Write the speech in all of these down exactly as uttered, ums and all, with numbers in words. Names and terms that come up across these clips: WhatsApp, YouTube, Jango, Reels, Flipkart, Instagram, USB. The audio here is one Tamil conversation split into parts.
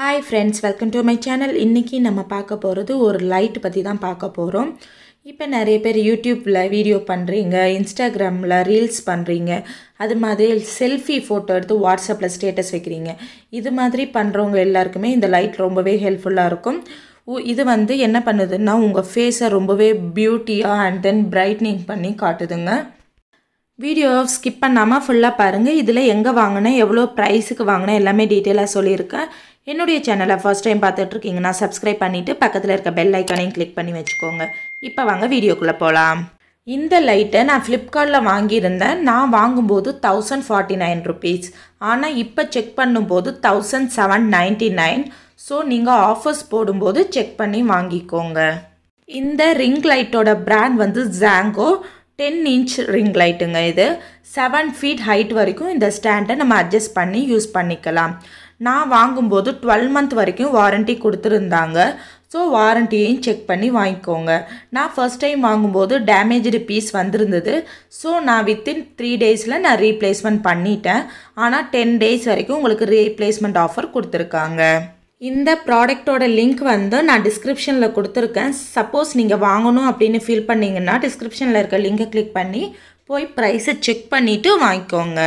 Hi friends, welcome to my channel. இன்னைக்கு நம்ம பார்க்க போறது ஒரு லைட் பத்தி தான் பார்க்க போறோம். இப்போ நிறைய பேர் YouTubeல வீடியோ பண்றீங்க, Instagramல ரீல்ஸ் பண்றீங்க, அது மாதிரி செல்ஃபி போட்டோ எடுத்து WhatsAppல ஸ்டேட்டஸ் வைக்கிறீங்க. இது மாதிரி பண்றவங்க எல்லாருக்குமே இந்த லைட் ரொம்பவே ஹெல்ப்ஃபுல்லா இருக்கும். இது வந்து என்ன பண்ணுதுன்னா உங்க ஃபேஸை ரொம்பவே பியூட்டியா and then brightening பண்ணி காட்டுதுங்க. வீடியோ ஸ்கிப் பண்ணாம ஃபுல்லா பாருங்க. இதுல எங்க வாங்குனே, எவ்வளவு பிரைஸ்க்கு வாங்குனே எல்லாமே டீடைலா சொல்லி இருக்கேன். என்னுடைய சேனலை ஃபர்ஸ்ட் டைம் பார்த்துட்டு இருக்கீங்கன்னா சப்ஸ்கிரைப் பண்ணிட்டு பக்கத்துல இருக்க பெல் ஐகானையும் கிளிக் பண்ணி வெச்சுக்கோங்க. இப்போ வாங்க வீடியோக்குள்ள போலாம். இந்த லைட்டை நான் Flipkartல வாங்கி இருந்தேன். நான் வாங்கும்போது one thousand forty-nine rupees. ஆனா இப்போ செக் பண்ணும்போது one thousand seven hundred ninety-nine. So நீங்க ஆஃபர்ஸ் போடும்போது செக் பண்ணி வாங்கிக்கோங்க. இந்த ரிங் லைட்டோட பிராண்ட் வந்து Jango. ten inch ring light ங்க. இது seven feet height வரைக்கும் இந்த ஸ்டாண்டை நம்ம adjust பண்ணி யூஸ் பண்ணிக்கலாம். நான் வாங்கும்போது twelve month வரைக்கும் வாரண்டி கொடுத்திருந்தாங்க. சோ வாரண்டியையும் செக் பண்ணி வாங்கிக்கோங்க. நான் first time வாங்கும்போது damaged piece வந்திருந்தது. சோ நான் within three daysல நான் replacement பண்ணிட்டேன். ஆனா ten days வரைக்கும் உங்களுக்கு replacement offer கொடுத்திருக்காங்க. இந்த ப்ராடக்ட்டோட லிங்க் வந்து நான் டிஸ்கிரிப்ஷன்ல கொடுத்திருக்கேன். சப்போஸ் நீங்க வாங்கணும் அப்படினு ஃபீல் பண்ணீங்கன்னா டிஸ்கிரிப்ஷன்ல இருக்க லிங்கை கிளிக் பண்ணி போய் பிரைஸை செக் பண்ணிட்டு வாங்கிக்கோங்க.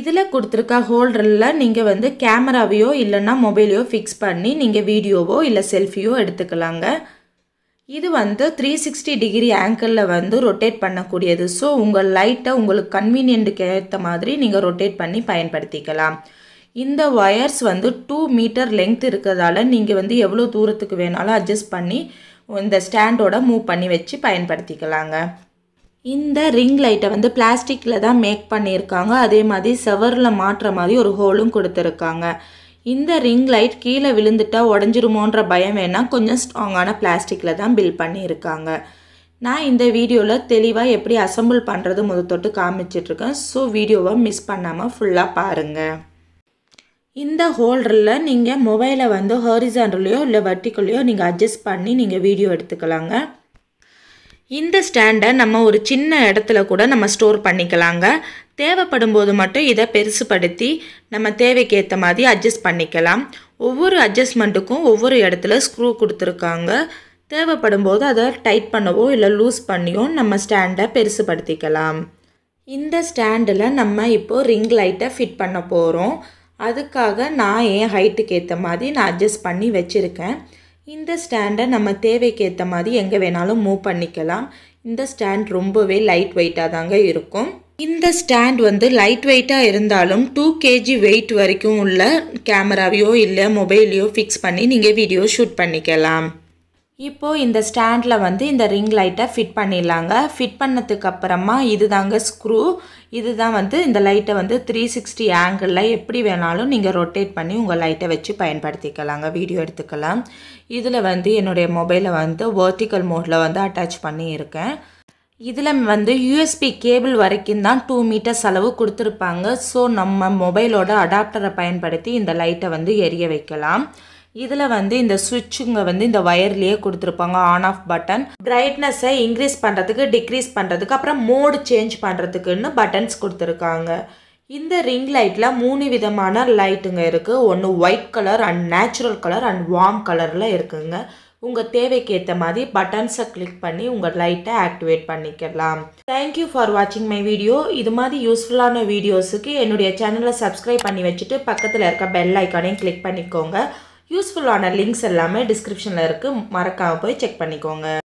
இதுல கொடுத்திருக்க ஹோல்டர்ல நீங்க வந்து கேமராவையோ இல்லனா மொபைலையோ ஃபிக்ஸ் பண்ணி நீங்க வீடியோவோ இல்ல செல்ஃபியோ எடுத்துக்கலாங்க. இது வந்து three sixty degree ஆங்கிள்ல வந்து ரொட்டேட் பண்ணக்கூடியது. சோ உங்க லைட்டை உங்களுக்கு கன்வீனியன்ட்க்கு ஏத்த மாதிரி நீங்க ரொட்டேட் பண்ணி பயன்படுத்திக்கலாம். இந்த வயர்ஸ் வந்து two மீட்டர் லெங்த் இருக்கதால நீங்க வந்து எவ்வளவு தூரத்துக்கு வேணாலும் அட்ஜஸ்ட் பண்ணி இந்த ஸ்டாண்டோட மூவ் பண்ணி வெச்சு பயன்படுத்திக்கலாங்க. இந்த ரிங் லைட்டை வந்து பிளாஸ்டிக்ல தான் மேக் பண்ணிருக்காங்க. அதே மாதிரி செவர்ல மாற்ற மாதிரி ஒரு ஹோலும் கொடுத்திருக்காங்க. இந்த ரிங் லைட் கீழே விழுந்துட்டா உடைஞ்சிருமோன்ற பயம் வேணா, கொஞ்சம் ஸ்ட்ராங்கான பிளாஸ்டிக்ல தான் பில்ட் பண்ணிருக்காங்க. நான் இந்த வீடியோல தெளிவா எப்படி அசெம்பிள் பண்றது முதல்ல காமிச்சிட்டு இருக்கேன். சோ வீடியோவை மிஸ் பண்ணாம ஃபுல்லா பாருங்க. இந்த ஹோல்டர்ல நீங்க மொபைலை வந்து ஹாரிசான்டலயோ இல்ல வெர்டிகலயோ நீங்க அட்ஜஸ்ட் பண்ணி நீங்க வீடியோ எடுத்துக்கலாங்க. இந்த ஸ்டாண்டை நம்ம ஒரு சின்ன இடத்துல கூட நம்ம ஸ்டோர் பண்ணிக்கலாங்க. தேவைப்படும்போது மட்டும் இத பெருசுபடுத்தி நம்ம தேவைக்கு ஏத்த மாதிரி அட்ஜஸ்ட் பண்ணிக்கலாம். ஒவ்வொரு அட்ஜஸ்ட்மென்ட்டுக்கும் ஒவ்வொரு இடத்துல ஸ்க்ரூ கொடுத்திருக்காங்க. தேவைப்படும்போது அதை டைட் பண்ணவோ இல்ல லூஸ் பண்ணியோ நம்ம ஸ்டாண்டை பெருசுபடுத்திக்கலாம். இந்த ஸ்டாண்டில் நம்ம இப்போ ரிங் லைட்டை ஃபிட் பண்ண போறோம். அதுக்காக நான் ஏன் ஹைட்டுக்கு ஏற்ற மாதிரி நான் அட்ஜஸ்ட் பண்ணி வச்சிருக்கேன். இந்த ஸ்டாண்டை நம்ம தேவைக்கு ஏற்ற மாதிரி எங்கே வேணாலும் மூவ் பண்ணிக்கலாம். இந்த ஸ்டாண்ட் ரொம்பவே லைட் வெயிட்டாக தாங்க இருக்கும். இந்த ஸ்டாண்ட் வந்து லைட் வெயிட்டாக இருந்தாலும் two kg வெயிட் வரைக்கும் உள்ள கேமராவையோ இல்லை மொபைலையோ ஃபிக்ஸ் பண்ணி நீங்கள் வீடியோ ஷூட் பண்ணிக்கலாம். இப்போ இந்த ஸ்டாண்ட்ல வந்து இந்த ரிங் லைட்டை ஃபிட் பண்ணிடலாங்க. ஃபிட் பண்ணதுக்கு அப்புறமா இதுதாங்க ஸ்க்ரூ. இதுதான் வந்து இந்த லைட்டை வந்து three sixty ஆங்கிள்ல எப்படி வேணாலும் நீங்க ரொட்டேட் பண்ணி உங்க லைட்டை வச்சு பயன்படுத்திக்கலாங்க, வீடியோ எடுத்துக்கலாம். இதுல வந்து என்னுடைய மொபைலை வந்து வெர்டிகல் மோட்ல வந்து அட்டாச் பண்ணி இருக்கேன். இதுல வந்து U S B கேபிள் வரைக்கும் தான் two meters அளவு கொடுத்திருப்பாங்க. சோ நம்ம மொபைலோட அடாப்டரை பயன்படுத்தி இந்த லைட்டை வந்து எரிய வைக்கலாம். இதுல வந்து இந்த சுவிட்சுங்க வந்து இந்த வயர்லயே கொடுத்திருப்பாங்க. ஆன் ஆஃப் பட்டன், பிரைட்னஸை இன்க்ரீஸ் பண்றதுக்கு, டிக்ரீஸ் பண்றதுக்கு, அப்புறம் மோட் சேஞ்ச் பண்றதுக்குன்னு பட்டன்ஸ் கொடுத்திருக்காங்க. இந்த ரிங் லைட்ல மூணு விதமான லைட்டுங்க இருக்கு. ஒன்று white colour and natural colour and warm கலர்ல இருக்குங்க. உங்க தேவைக்கு ஏற்ற மாதிரி பட்டன்ஸை கிளிக் பண்ணி உங்க லைட்டை ஆக்டிவேட் பண்ணிக்கலாம். தேங்க்யூ ஃபார் வாட்சிங் மை வீடியோ. இது மாதிரி யூஸ்ஃபுல்லான வீடியோஸுக்கு என்னுடைய சேனலை சப்ஸ்கிரைப் பண்ணி வச்சுட்டு பக்கத்தில் இருக்க பெல் ஐக்கானையும் கிளிக் பண்ணிக்கோங்க. யூஸ்ஃபுல்லான லிங்க்ஸ் எல்லாமே டிஸ்கிரிப்ஷனில் இருக்குது. மறக்காமல் போய் செக் பண்ணிக்கோங்க.